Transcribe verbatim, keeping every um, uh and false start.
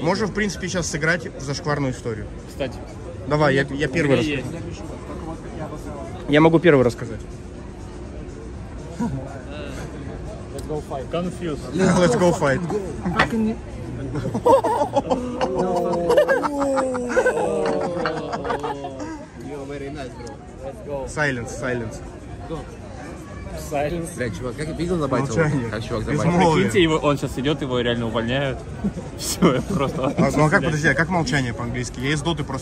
Можем, в принципе, сейчас сыграть в зашкварную историю. Кстати. Давай, я, я первый раз. Я могу первый рассказать. Let's go fight. Confused. Let's go fight. Silence, silence. Silence. Бля, чувак, как видел на байте? Как чувак за байте? Прикиньте, его, он сейчас идет, его реально увольняют. Все, просто... Ну а как, подожди, а как молчание по-английски? Я из доты просто...